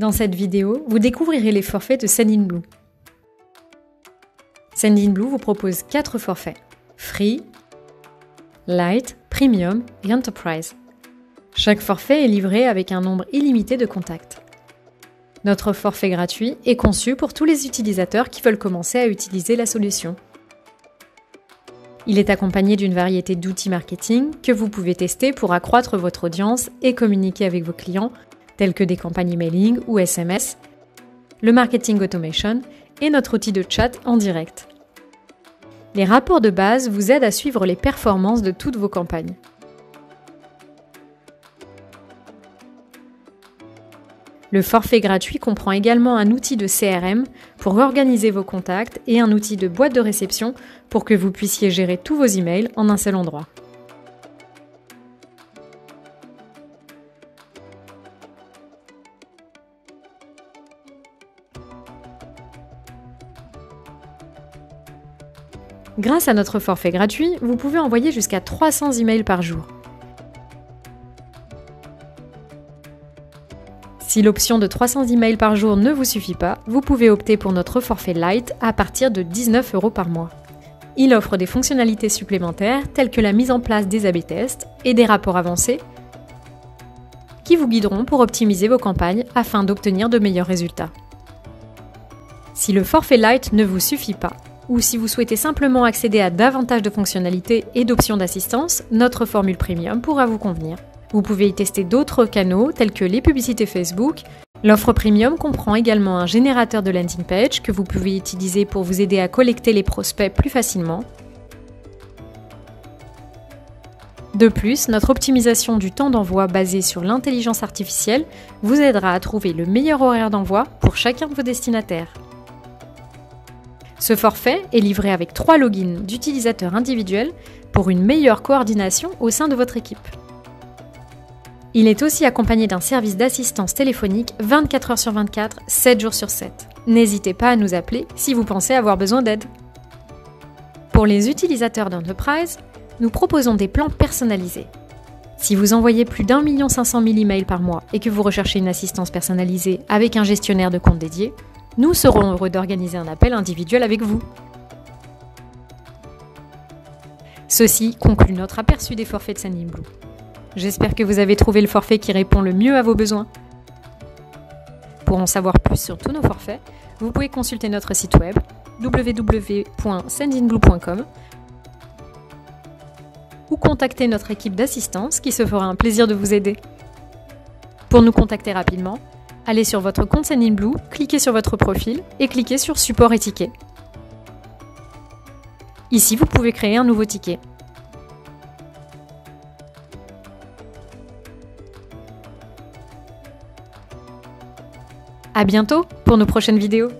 Dans cette vidéo, vous découvrirez les forfaits de Sendinblue. Sendinblue vous propose 4 forfaits, Free, Light, Premium et Enterprise. Chaque forfait est livré avec un nombre illimité de contacts. Notre forfait gratuit est conçu pour tous les utilisateurs qui veulent commencer à utiliser la solution. Il est accompagné d'une variété d'outils marketing que vous pouvez tester pour accroître votre audience et communiquer avec vos clients, tels que des campagnes emailing ou SMS, le marketing automation et notre outil de chat en direct. Les rapports de base vous aident à suivre les performances de toutes vos campagnes. Le forfait gratuit comprend également un outil de CRM pour organiser vos contacts et un outil de boîte de réception pour que vous puissiez gérer tous vos emails en un seul endroit. Grâce à notre forfait gratuit, vous pouvez envoyer jusqu'à 300 emails par jour. Si l'option de 300 emails par jour ne vous suffit pas, vous pouvez opter pour notre forfait Light à partir de 19 € par mois. Il offre des fonctionnalités supplémentaires telles que la mise en place des A/B tests et des rapports avancés qui vous guideront pour optimiser vos campagnes afin d'obtenir de meilleurs résultats. Si le forfait Light ne vous suffit pas, ou si vous souhaitez simplement accéder à davantage de fonctionnalités et d'options d'assistance, notre formule Premium pourra vous convenir. Vous pouvez y tester d'autres canaux tels que les publicités Facebook. L'offre Premium comprend également un générateur de landing page que vous pouvez utiliser pour vous aider à collecter les prospects plus facilement. De plus, notre optimisation du temps d'envoi basée sur l'intelligence artificielle vous aidera à trouver le meilleur horaire d'envoi pour chacun de vos destinataires. Ce forfait est livré avec 3 logins d'utilisateurs individuels pour une meilleure coordination au sein de votre équipe. Il est aussi accompagné d'un service d'assistance téléphonique 24 h/24, 7 jours sur 7. N'hésitez pas à nous appeler si vous pensez avoir besoin d'aide. Pour les utilisateurs d'Enterprise, nous proposons des plans personnalisés. Si vous envoyez plus d'1 500 000 emails par mois et que vous recherchez une assistance personnalisée avec un gestionnaire de compte dédié, nous serons heureux d'organiser un appel individuel avec vous. Ceci conclut notre aperçu des forfaits de Sendinblue. J'espère que vous avez trouvé le forfait qui répond le mieux à vos besoins. Pour en savoir plus sur tous nos forfaits, vous pouvez consulter notre site web www.sendinblue.com ou contacter notre équipe d'assistance qui se fera un plaisir de vous aider. Pour nous contacter rapidement, allez sur votre compte Sendinblue, cliquez sur votre profil et cliquez sur Support et tickets. Ici, vous pouvez créer un nouveau ticket. À bientôt pour nos prochaines vidéos.